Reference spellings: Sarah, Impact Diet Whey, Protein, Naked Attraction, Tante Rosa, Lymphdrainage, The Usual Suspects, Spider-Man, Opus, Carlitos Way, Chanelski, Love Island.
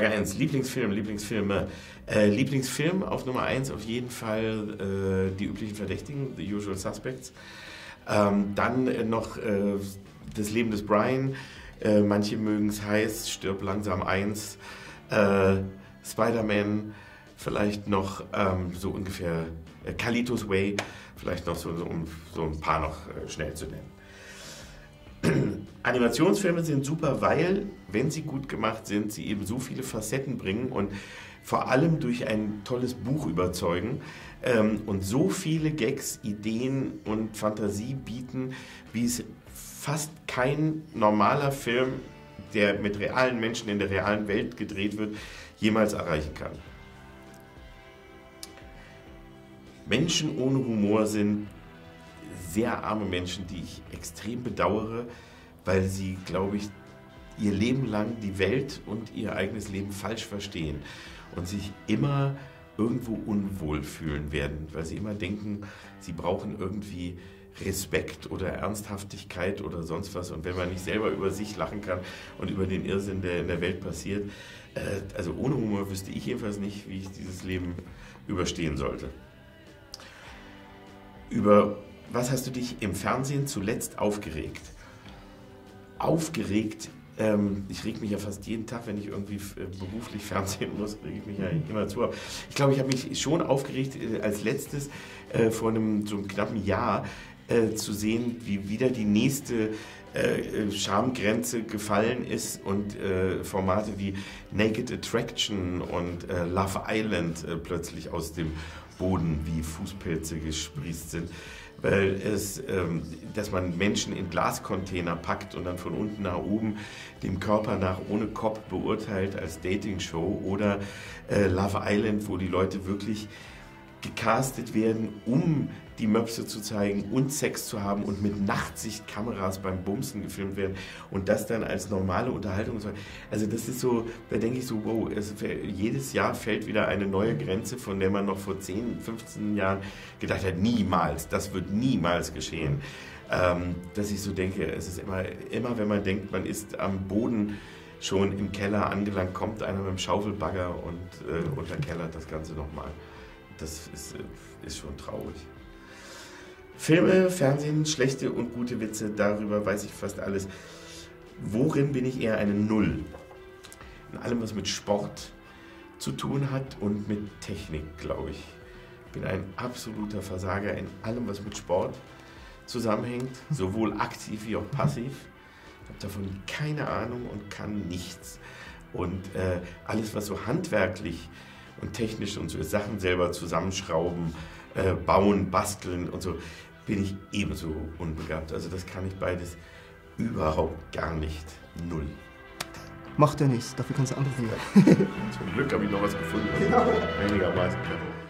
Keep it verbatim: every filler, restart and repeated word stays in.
Frage eins, Lieblingsfilm, Lieblingsfilme. Äh, Lieblingsfilm auf Nummer eins auf jeden Fall äh, die üblichen Verdächtigen, The Usual Suspects. Ähm, dann äh, noch äh, Das Leben des Brian, äh, Manche mögen es heiß, Stirb langsam eins, äh, Spider-Man, vielleicht noch ähm, so ungefähr äh, Carlitos Way, vielleicht noch so, so, um, so ein paar noch äh, schnell zu nennen. Animationsfilme sind super, weil, wenn sie gut gemacht sind, sie eben so viele Facetten bringen und vor allem durch ein tolles Buch überzeugen ähm, und so viele Gags, Ideen und Fantasie bieten, wie es fast kein normaler Film, der mit realen Menschen in der realen Welt gedreht wird, jemals erreichen kann. Menschen ohne Humor sind sehr arme Menschen, die ich extrem bedauere, weil sie, glaube ich, ihr Leben lang die Welt und ihr eigenes Leben falsch verstehen und sich immer irgendwo unwohl fühlen werden, weil sie immer denken, sie brauchen irgendwie Respekt oder Ernsthaftigkeit oder sonst was. Und wenn man nicht selber über sich lachen kann und über den Irrsinn, der in der Welt passiert, äh, also ohne Humor wüsste ich jedenfalls nicht, wie ich dieses Leben überstehen sollte. Über was hast du dich im Fernsehen zuletzt aufgeregt? Aufgeregt, ähm, ich reg mich ja fast jeden Tag, wenn ich irgendwie äh, beruflich fernsehen muss, reg ich mich ja immer zu ab. Ich glaube, ich habe mich schon aufgeregt, äh, als letztes äh, vor einem, so einem knappen Jahr äh, zu sehen, wie wieder die nächste äh, Schamgrenze gefallen ist und äh, Formate wie Naked Attraction und äh, Love Island äh, plötzlich aus dem Boden wie Fußpilze gesprießt sind, weil es, ähm, dass man Menschen in Glascontainer packt und dann von unten nach oben dem Körper nach ohne Kopf beurteilt als Dating-Show oder äh, Love Island, wo die Leute wirklich gecastet werden, um die Möpse zu zeigen und Sex zu haben und mit Nachtsichtkameras beim Bumsen gefilmt werden und das dann als normale Unterhaltung. Also das ist so, da denke ich so, wow, es, jedes Jahr fällt wieder eine neue Grenze, von der man noch vor zehn, fünfzehn Jahren gedacht hat, niemals, das wird niemals geschehen. Ähm, dass ich so denke, es ist immer, immer, wenn man denkt, man ist am Boden schon im Keller angelangt, kommt einer mit dem Schaufelbagger und äh, unterkellert das Ganze nochmal. Das ist, ist schon traurig. Filme, Fernsehen, schlechte und gute Witze, darüber weiß ich fast alles. Worin bin ich eher eine Null? In allem, was mit Sport zu tun hat und mit Technik, glaube ich. Ich bin ein absoluter Versager in allem, was mit Sport zusammenhängt, sowohl aktiv wie auch passiv. Ich habe davon keine Ahnung und kann nichts. Und äh, alles, was so handwerklich und technisch und so Sachen selber zusammenschrauben, äh, bauen, basteln und so, bin ich ebenso unbegabt. Also das kann ich beides überhaupt gar nicht. Null. Macht ja nichts, dafür kannst du andere Dinge. Zum Glück habe ich noch was gefunden, was einigermaßen klappt.